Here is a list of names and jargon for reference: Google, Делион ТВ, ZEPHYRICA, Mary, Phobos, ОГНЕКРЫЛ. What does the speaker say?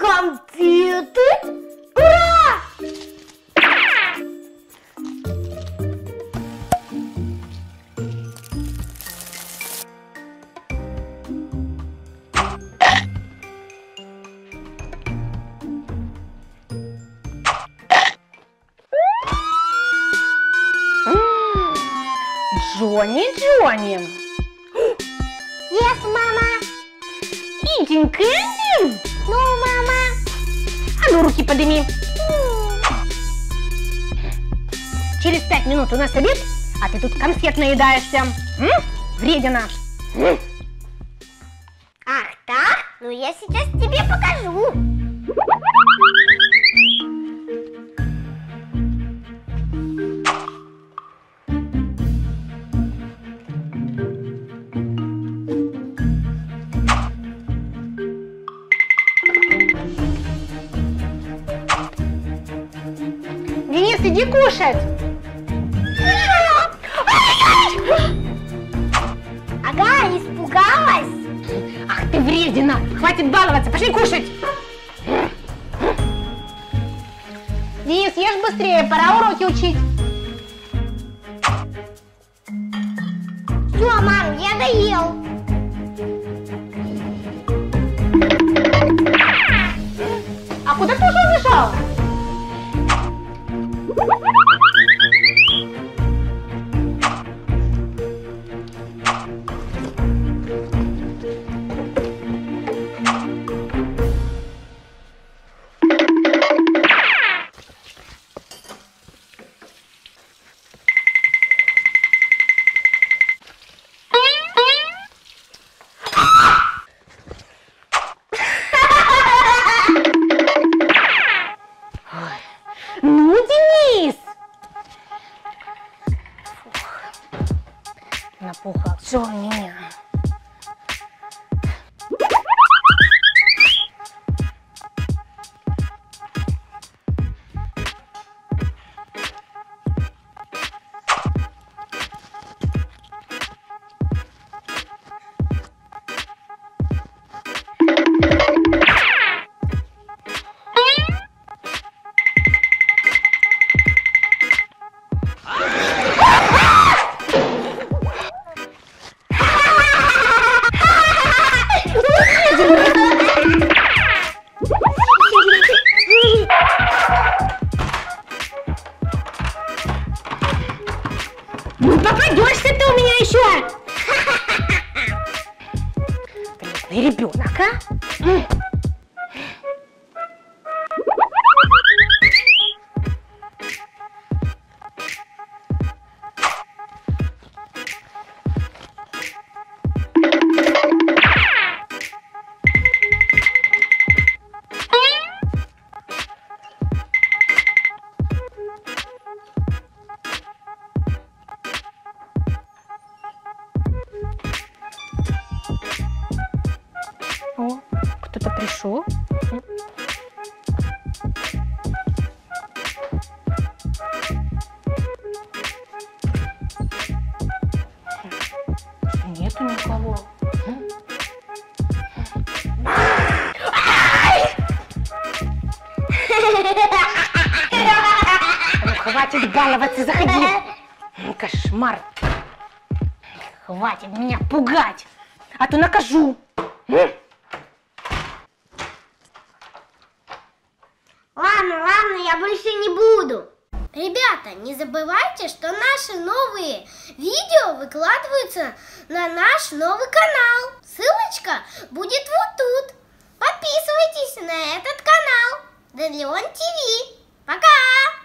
Конфеты? Ура! Джонни. Yes, мама. Eating candy? No, мама. А ну руки подними. Через 5 минут у нас обед, а ты тут конфет наедаешься. Вредина. Ах так? Ну я сейчас тебе покажу. Иди кушать. Ага, испугалась. Ах ты вредина, хватит баловаться, пошли кушать. Денис, ешь быстрее, пора уроки учить. Все, мам, я доел. А куда ты уже убежал? Напугал меня. Попадешься ты у меня еще! Ты ребенок, а? Кто-то пришел. Нету никого. Ну, хватит баловаться, заходи. Кошмар. Хватит меня пугать, а то накажу. Ладно, я больше не буду. Ребята, не забывайте, что наши новые видео выкладываются на наш новый канал. Ссылочка будет вот тут. Подписывайтесь на этот канал. Делион ТВ. Пока!